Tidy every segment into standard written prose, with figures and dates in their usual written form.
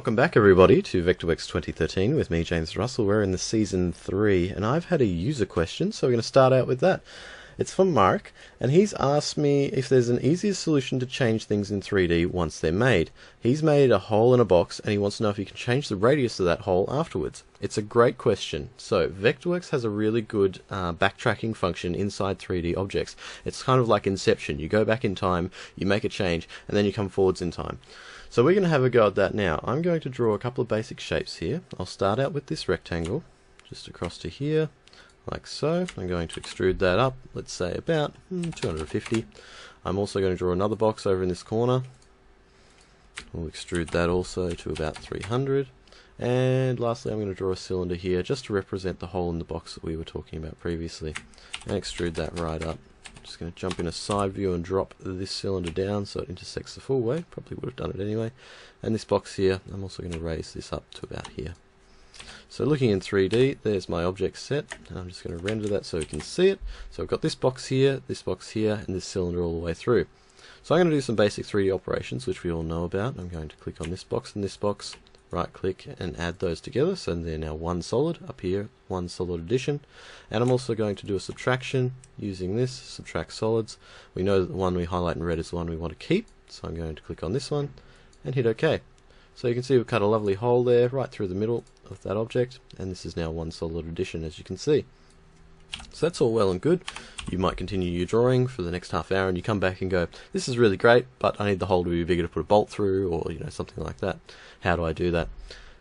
Welcome back everybody to Vectorworks 2013 with me, James Russell. We're in the Season 3 and I've had a user question, so we're going to start out with that. It's from Mark and he's asked me if there's an easier solution to change things in 3D once they're made. He's made a hole in a box and he wants to know if you can change the radius of that hole afterwards. It's a great question. So Vectorworks has a really good backtracking function inside 3D objects. It's kind of like Inception. You go back in time, you make a change, and then you come forwards in time. So we're going to have a go at that now. I'm going to draw a couple of basic shapes here. I'll start out with this rectangle, just across to here. Like so. I'm going to extrude that up, let's say about 250. I'm also going to draw another box over in this corner. We'll extrude that also to about 300. And lastly, I'm going to draw a cylinder here just to represent the hole in the box that we were talking about previously. And extrude that right up. I'm just going to jump in a side view and drop this cylinder down so it intersects the full way. Probably would have done it anyway. And this box here, I'm also going to raise this up to about here. So looking in 3D, there's my object set, and I'm just going to render that so you can see it. So I've got this box here, and this cylinder all the way through. So I'm going to do some basic 3D operations, which we all know about. I'm going to click on this box and this box, right click, and add those together, so they're now one solid, up here, one solid addition. And I'm also going to do a subtraction using this, subtract solids. We know that the one we highlight in red is the one we want to keep, so I'm going to click on this one, and hit OK. So you can see we've cut a lovely hole there, right through the middle of that object, and this is now one solid addition, as you can see. So that's all well and good. You might continue your drawing for the next half hour, and you come back and go, this is really great, but I need the hole to be bigger to put a bolt through, or something like that. How do I do that?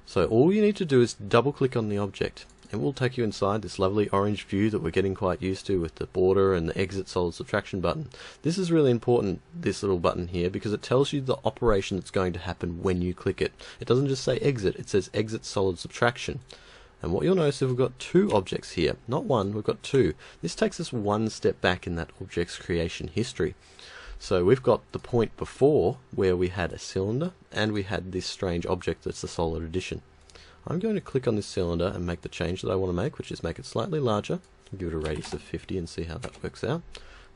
So all you need to do is double-click on the object. It will take you inside this lovely orange view that we're getting quite used to with the border and the exit solid subtraction button. This is really important, this little button here, because it tells you the operation that's going to happen when you click it. It doesn't just say exit, it says exit solid subtraction. And what you'll notice is we've got two objects here. Not one, we've got two. This takes us one step back in that object's creation history. So we've got the point before where we had a cylinder and we had this strange object that's the solid addition. I'm going to click on this cylinder and make the change that I want to make, which is make it slightly larger. Give it a radius of 50 and see how that works out.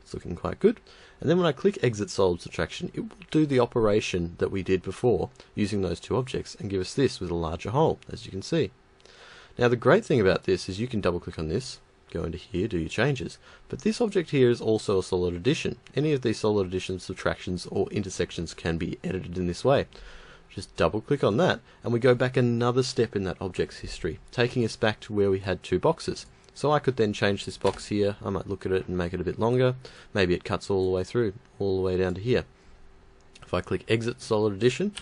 It's looking quite good. And then when I click exit solid subtraction, it will do the operation that we did before using those two objects and give us this with a larger hole, as you can see. Now the great thing about this is you can double click on this, go into here, do your changes. But this object here is also a solid addition. Any of these solid additions, subtractions or intersections can be edited in this way. Just double click on that and we go back another step in that object's history, taking us back to where we had two boxes. So I could then change this box here. I might look at it and make it a bit longer. Maybe it cuts all the way through, all the way down to here. If I click exit solid addition,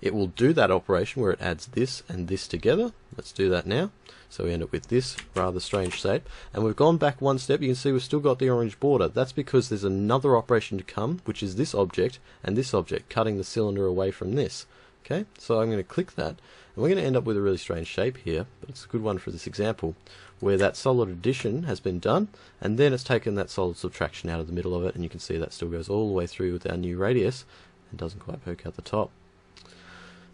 it will do that operation where it adds this and this together. Let's do that now. So we end up with this rather strange shape. And we've gone back one step. You can see we've still got the orange border. That's because there's another operation to come, which is this object and this object, cutting the cylinder away from this. Okay, so I'm going to click that, and we're going to end up with a really strange shape here, but it's a good one for this example, where that solid addition has been done, and then it's taken that solid subtraction out of the middle of it, and you can see that still goes all the way through with our new radius, and doesn't quite poke out the top.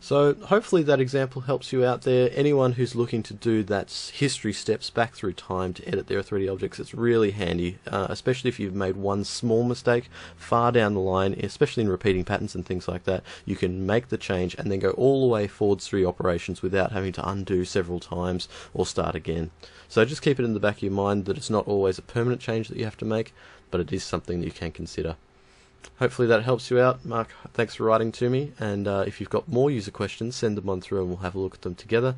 So hopefully that example helps you out there. Anyone who's looking to do that history steps back through time to edit their 3D objects, it's really handy, especially if you've made one small mistake far down the line, especially in repeating patterns and things like that. You can make the change and then go all the way forwards through operations without having to undo several times or start again. So just keep it in the back of your mind that it's not always a permanent change that you have to make, but it is something that you can consider. Hopefully that helps you out. Mark, thanks for writing to me, and if you've got more user questions, send them on through and we'll have a look at them together.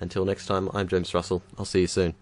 Until next time, I'm James Russell. I'll see you soon.